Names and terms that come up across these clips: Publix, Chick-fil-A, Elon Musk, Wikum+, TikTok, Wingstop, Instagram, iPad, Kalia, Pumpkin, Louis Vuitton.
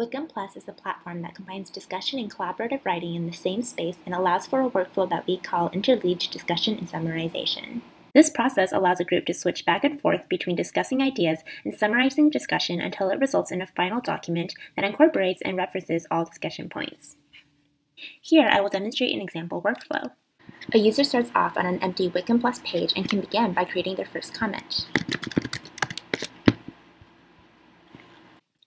Wikum+ is a platform that combines discussion and collaborative writing in the same space and allows for a workflow that we call interleaved discussion and summarization. This process allows a group to switch back and forth between discussing ideas and summarizing discussion until it results in a final document that incorporates and references all discussion points. Here, I will demonstrate an example workflow. A user starts off on an empty Wikum+ page and can begin by creating their first comment.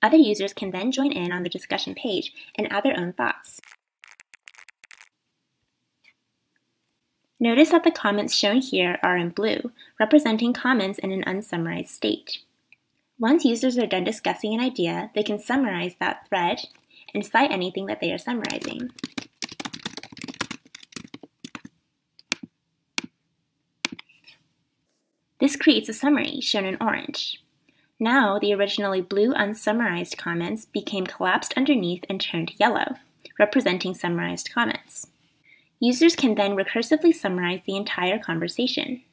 Other users can then join in on the discussion page and add their own thoughts. Notice that the comments shown here are in blue, representing comments in an unsummarized state. Once users are done discussing an idea, they can summarize that thread and cite anything that they are summarizing. This creates a summary, shown in orange. Now, the originally blue unsummarized comments became collapsed underneath and turned yellow, representing summarized comments. Users can then recursively summarize the entire conversation.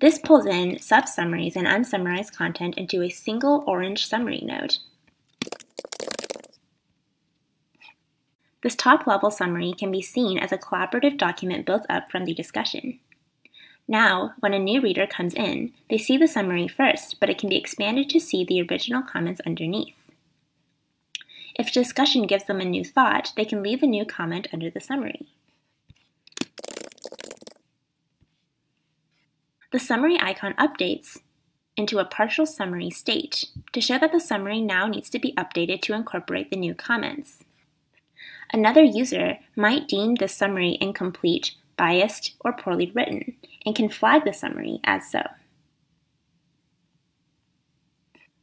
This pulls in sub-summaries and unsummarized content into a single orange summary node. This top-level summary can be seen as a collaborative document built up from the discussion. Now, when a new reader comes in, they see the summary first, but it can be expanded to see the original comments underneath. If discussion gives them a new thought, they can leave a new comment under the summary. The summary icon updates into a partial summary state to show that the summary now needs to be updated to incorporate the new comments. Another user might deem this summary incomplete, biased, or poorly written, and can flag the summary as so.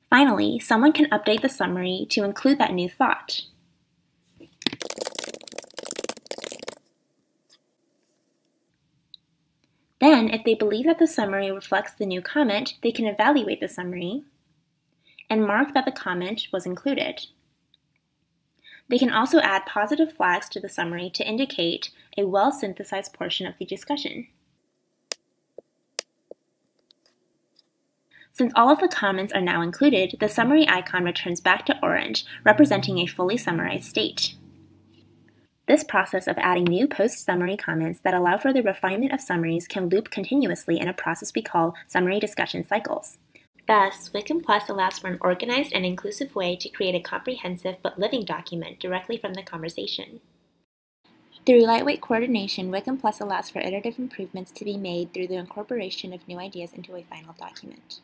Finally, someone can update the summary to include that new thought. Then, if they believe that the summary reflects the new comment, they can evaluate the summary and mark that the comment was included. They can also add positive flags to the summary to indicate a well-synthesized portion of the discussion. Since all of the comments are now included, the summary icon returns back to orange, representing a fully summarized state. This process of adding new post-summary comments that allow for the refinement of summaries can loop continuously in a process we call summary discussion cycles. Thus, Wikum+ allows for an organized and inclusive way to create a comprehensive but living document directly from the conversation. Through lightweight coordination, Wikum+ allows for iterative improvements to be made through the incorporation of new ideas into a final document.